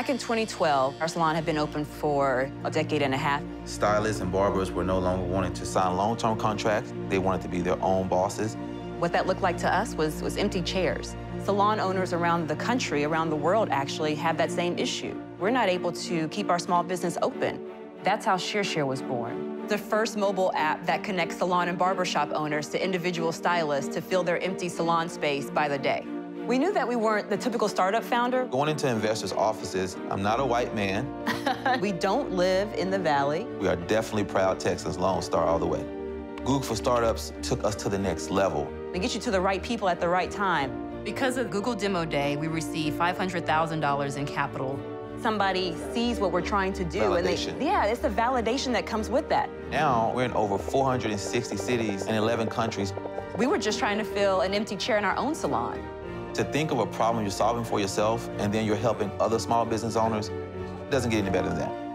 Back in 2012, our salon had been open for a decade and a half. Stylists and barbers were no longer wanting to sign long-term contracts. They wanted to be their own bosses. What that looked like to us was empty chairs. Salon owners around the country, around the world actually, have that same issue. We're not able to keep our small business open. That's how ShearShare was born. The first mobile app that connects salon and barbershop owners to individual stylists to fill their empty salon space by the day. We knew that we weren't the typical startup founder. Going into investors' offices, I'm not a white man. We don't live in the Valley. We are definitely proud Texans, Lone Star all the way. Google for Startups took us to the next level. They get you to the right people at the right time. Because of Google Demo Day, we received $500,000 in capital. Somebody sees what we're trying to do. Validation. And yeah, it's the validation that comes with that. Now we're in over 460 cities and 11 countries. We were just trying to fill an empty chair in our own salon. To think of a problem you're solving for yourself and then you're helping other small business owners, it doesn't get any better than that.